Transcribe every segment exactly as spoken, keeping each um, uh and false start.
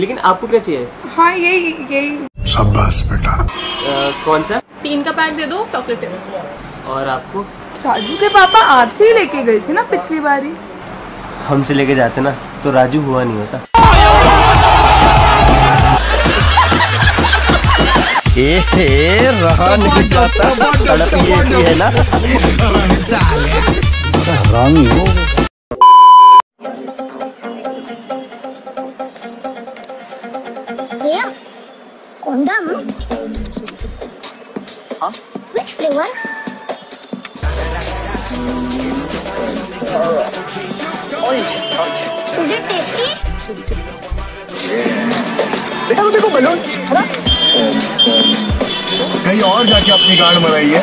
लेकिन आपको क्या चाहिए? हाँ यही यही। शाबाश बेटा। कौन सा? तीन का पैक दे दो चॉकलेट। और आपको? राजू के पापा आपसे ही लेके गए थे ना पिछली बारी। हमसे लेके जाते ना तो राजू हुआ नहीं होता। ए, ए, रहा नहीं जाता, तड़प ये है ना। हरामी हो। Huh? Which flavor? Orange. Orange. Is it tasty? बेटा वो देखो बलून, है ना? कहीं और जाके अपनी गांड मराई है।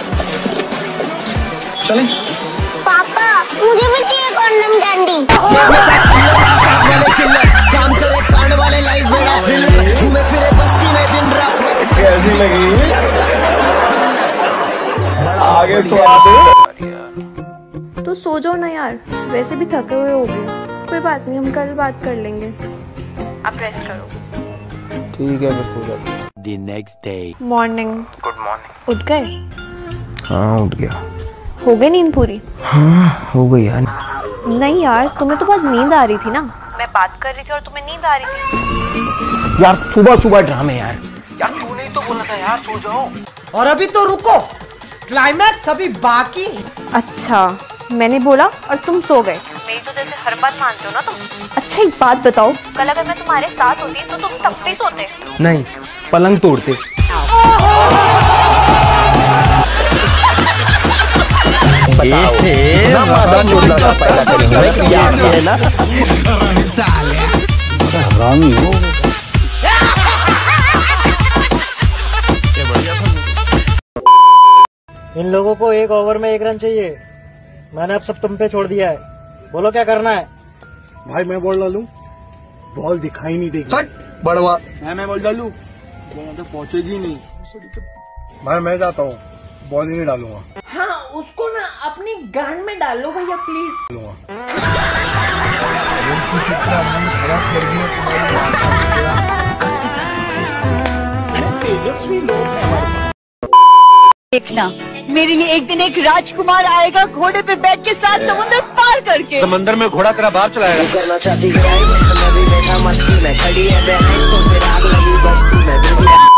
चलें। पापा, मुझे भी चाहिए कॉन्डम कैंडी। काम करे कांड वाले लाइफ बड़ा थ्रिलर, घूमे फिरे बस्ती में दिन रात। कैसी लगी? आगे तो सो जाओ ना यार, वैसे भी थके हुए हो गए। कोई बात नहीं, हम कल बात कर लेंगे। आप रेस्ट करो। ठीक है, मैं सो जाता हूं। The next day. Morning. Good morning. उठ गए? हाँ उठ गया। हो गई नींद पूरी? हाँ हो गई यार। नहीं यार, तुम्हें तो बहुत नींद आ रही थी ना। मैं बात कर रही थी और तुम्हें नींद आ रही थी। यार सुबह सुबह ड्रामे यार। यार तूने ही तो बोला था यार सो जाओ। और अभी तो रुको, क्लाइमैक्स अभी बाकी। अच्छा, मैंने बोला और तुम सो गए। मेरी तो जैसे हर बात मानते हो ना तुम। अच्छा एक बात बताओ, कल अगर मैं तुम्हारे साथ होती तो तुम तब भी सोते? नहीं, पलंग तोड़ते। बताओ। इन लोगों को एक ओवर में एक रन चाहिए। मैंने अब सब तुम पे छोड़ दिया है, बोलो क्या करना है? भाई मैं बॉल डालूं? बॉल दिखाई नहीं देगी। बड़वा। मैं मैं बॉल डालूं? तो पहुंचेगी नहीं। भाई मैं जाता हूँ, बॉल ही नहीं डालूंगा। हाँ उसको ना अपनी गांड में डालो भैया प्लीज। डालूंगा देखना, मेरे लिए एक दिन एक राजकुमार आएगा घोड़े पे बैठ के साथ समुद्र पार करके। समंदर में घोड़ा तेरा बाप चलाएगा। करना चाहती है मैं, मैं खड़ी है तो फिर आग लगी बस्ती में।